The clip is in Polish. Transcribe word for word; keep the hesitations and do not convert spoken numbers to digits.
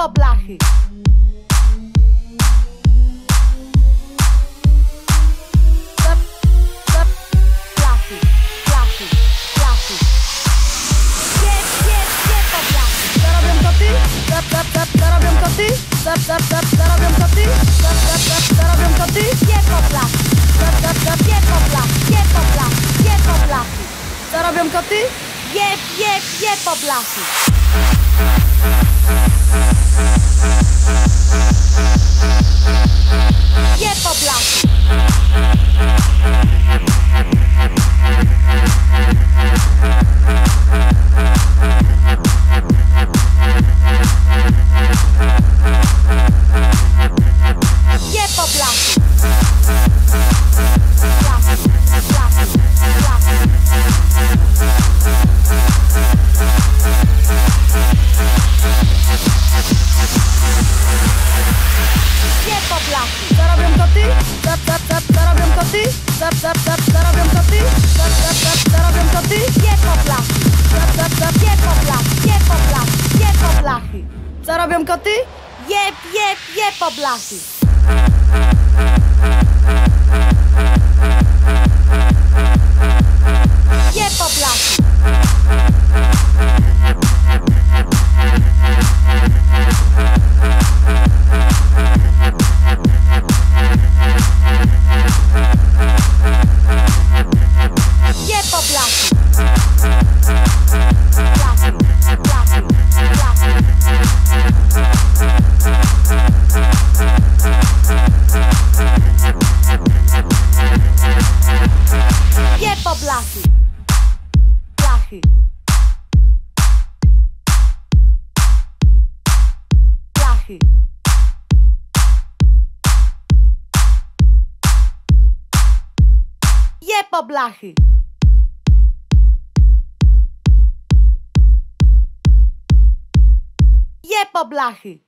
mapa blachy. Zarobią koty, zarobią koty, zarobią koty, piekoplas, piekoplas, piekoplas, piekoplas. Zarobią koty, je, je, piekoplasy. Piekoplasy. Zarobią koty? Jeb, jeb, jeb po blachy. Jeb po blachy. Jeb po blachy. Jepo blachy. Jepo blachy.